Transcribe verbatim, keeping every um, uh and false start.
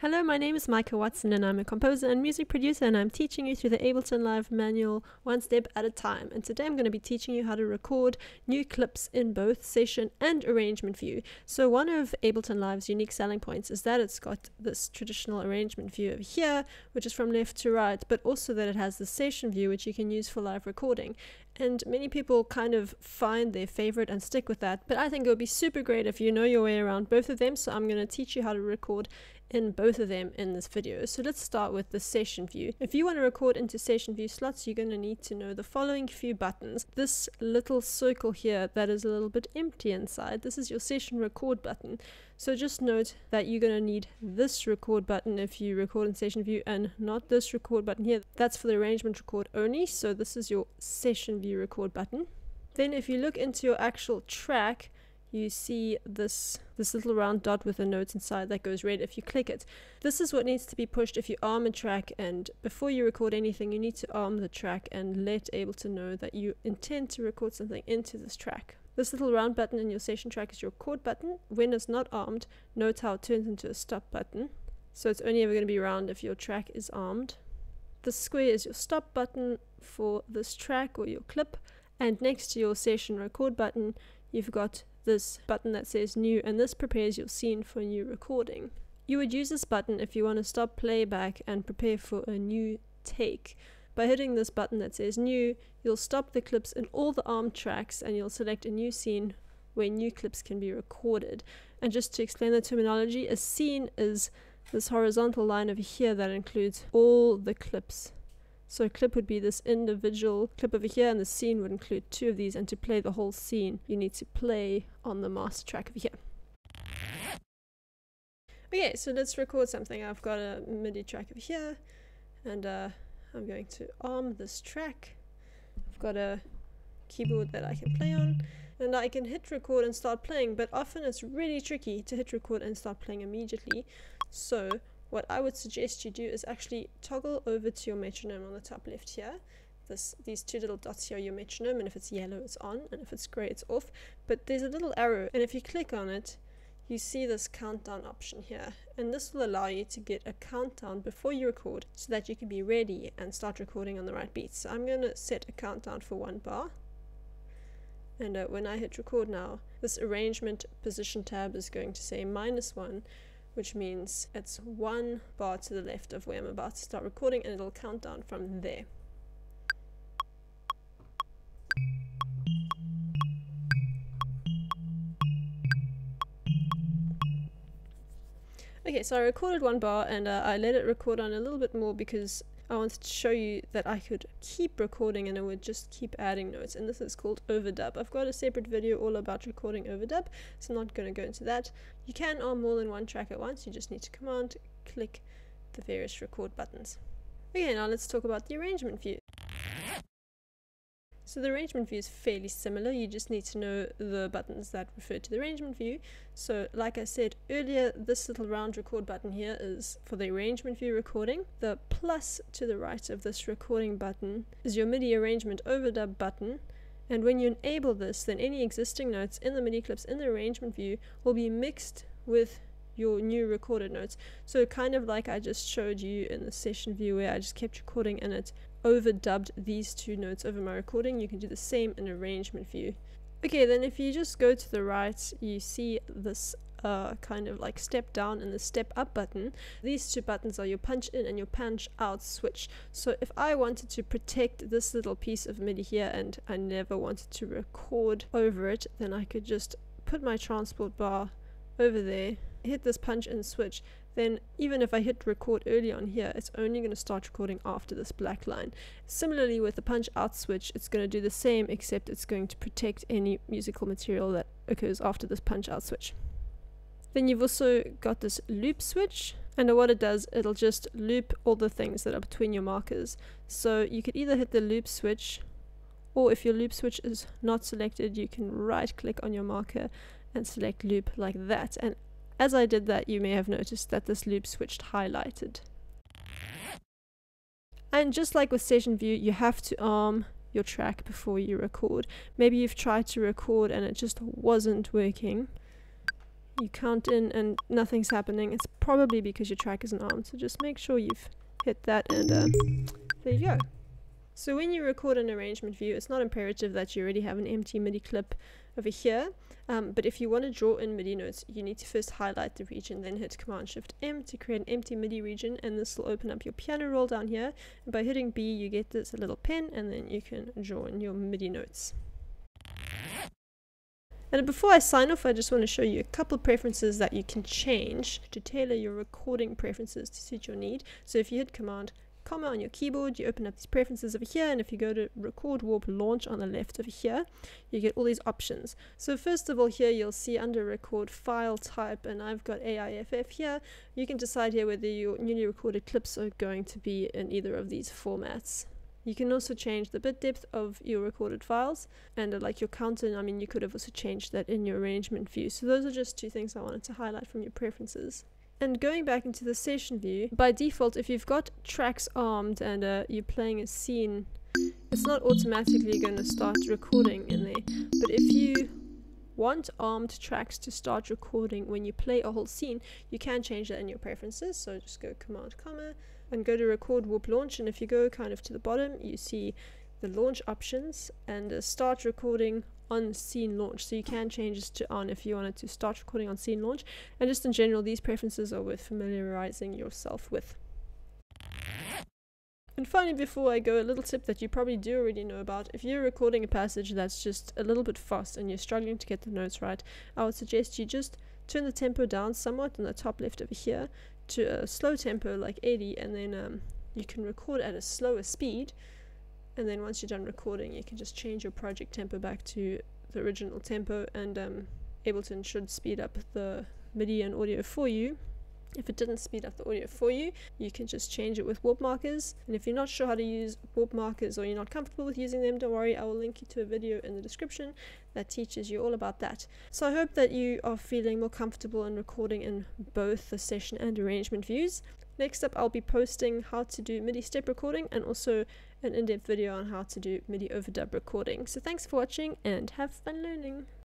Hello, my name is Micah Watson and I'm a composer and music producer, and I'm teaching you through the Ableton Live manual one step at a time. And today I'm going to be teaching you how to record new clips in both Session and Arrangement view. So one of Ableton Live's unique selling points is that it's got this traditional arrangement view over here, which is from left to right, but also that it has the Session view, which you can use for live recording. And many people kind of find their favorite and stick with that, but I think it would be super great if you know your way around both of them. So I'm going to teach you how to record in both of them in this video. So let's start with the Session view. If you want to record into Session view slots, you're going to need to know the following few buttons. This little circle here that is a little bit empty inside, this is your Session record button. So just note that you're going to need this record button if you record in Session view and not this record button here. That's for the arrangement record only. So this is your Session view record button. Then if you look into your actual track, you see this this little round dot with a note inside that goes red if you click it. This is what needs to be pushed if you arm a track, and before you record anything you need to arm the track and let Ableton know that you intend to record something into this track. This little round button in your Session track is your record button. When it's not armed, note how it turns into a stop button. So it's only ever going to be round if your track is armed. The square is your stop button for this track or your clip, and next to your Session record button you've got this button that says new, and this prepares your scene for a new recording. You would use this button if you want to stop playback and prepare for a new take. By hitting this button that says new, you'll stop the clips in all the armed tracks and you'll select a new scene where new clips can be recorded. And just to explain the terminology, a scene is this horizontal line over here that includes all the clips. So a clip would be this individual clip over here, and the scene would include two of these, and to play the whole scene you need to play on the master track over here. Okay, so let's record something. I've got a MIDI track over here, and uh, I'm going to arm this track. I've got a keyboard that I can play on, and I can hit record and start playing, but often it's really tricky to hit record and start playing immediately. So what I would suggest you do is actually toggle over to your metronome on the top left here. This, these two little dots here are your metronome, and if it's yellow it's on, and if it's grey it's off. But there's a little arrow, and if you click on it you see this countdown option here, and this will allow you to get a countdown before you record so that you can be ready and start recording on the right beat. So I'm going to set a countdown for one bar, and uh, when I hit record now, this arrangement position tab is going to say minus one, which means it's one bar to the left of where I'm about to start recording, and it'll count down from there. Okay, so I recorded one bar, and uh, I let it record on a little bit more because I wanted to show you that I could keep recording and it would just keep adding notes, and this is called overdub. I've got a separate video all about recording overdub, so I'm not going to go into that. You can arm more than one track at once, you just need to command click the various record buttons. Okay, now let's talk about the arrangement view. So the arrangement view is fairly similar, you just need to know the buttons that refer to the arrangement view. So like I said earlier, this little round record button here is for the arrangement view recording. The plus to the right of this recording button is your MIDI arrangement overdub button, and when you enable this, then any existing notes in the MIDI clips in the arrangement view will be mixed with your new recorded notes. So kind of like I just showed you in the Session view where I just kept recording and it overdubbed these two notes over my recording, you can do the same in arrangement view. Okay, then if you just go to the right, you see this uh, kind of like step down and the step up button. These two buttons are your punch in and your punch out switch. So if I wanted to protect this little piece of MIDI here and I never wanted to record over it, then I could just put my transport bar over there, hit this punch in switch, then even if I hit record early on here, it's only going to start recording after this black line. Similarly with the punch out switch, it's going to do the same, except it's going to protect any musical material that occurs after this punch out switch. Then you've also got this loop switch, and what it does, it'll just loop all the things that are between your markers. So you could either hit the loop switch, or if your loop switch is not selected, you can right click on your marker and select loop like that. And as I did that, you may have noticed that this loop switched highlighted. And just like with Session view, you have to arm your track before you record. Maybe you've tried to record and it just wasn't working. you count in and nothing's happening, it's probably because your track isn't armed. So just make sure you've hit that, and uh, there you go. So when you record an arrangement view, it's not imperative that you already have an empty MIDI clip over here, um, but if you want to draw in MIDI notes, you need to first highlight the region, then hit Command Shift M to create an empty MIDI region, and this will open up your piano roll down here, and by hitting B you get this little pen, and then you can draw in your MIDI notes. And before I sign off, I just want to show you a couple of preferences that you can change to tailor your recording preferences to suit your need. So if you hit Command Comma on your keyboard, you open up these preferences over here, and if you go to Record Warp Launch on the left over here, you get all these options. So first of all, here you'll see under Record File Type, and I've got A I F F here. You can decide here whether your newly recorded clips are going to be in either of these formats. You can also change the bit depth of your recorded files, and uh, like your counting, I mean, you could have also changed that in your arrangement view. So those are just two things I wanted to highlight from your preferences. And going back into the session view, by default, if you've got tracks armed and uh, you're playing a scene, it's not automatically going to start recording in there. But if you want armed tracks to start recording when you play a whole scene, you can change that in your preferences. So just go Command Comma and go to Record Warp Launch, and if you go kind of to the bottom, you see the launch options and uh, start recording on scene launch. So you can change this to on if you wanted to start recording on scene launch, and just in general, these preferences are worth familiarizing yourself with. And finally, before I go, a little tip that you probably do already know about. If you're recording a passage that's just a little bit fast and you're struggling to get the notes right, I would suggest you just turn the tempo down somewhat in the top left over here to a slow tempo like eighty, and then um, you can record at a slower speed, and then once you're done recording you can just change your project tempo back to the original tempo, and um, Ableton should speed up the MIDI and audio for you. If it didn't speed up the audio for you, you can just change it with warp markers, and if you're not sure how to use warp markers or you're not comfortable with using them, don't worry, I will link you to a video in the description that teaches you all about that. So I hope that you are feeling more comfortable in recording in both the session and arrangement views. Next up, I'll be posting how to do MIDI step recording and also an in-depth video on how to do MIDI overdub recording. So thanks for watching and have fun learning!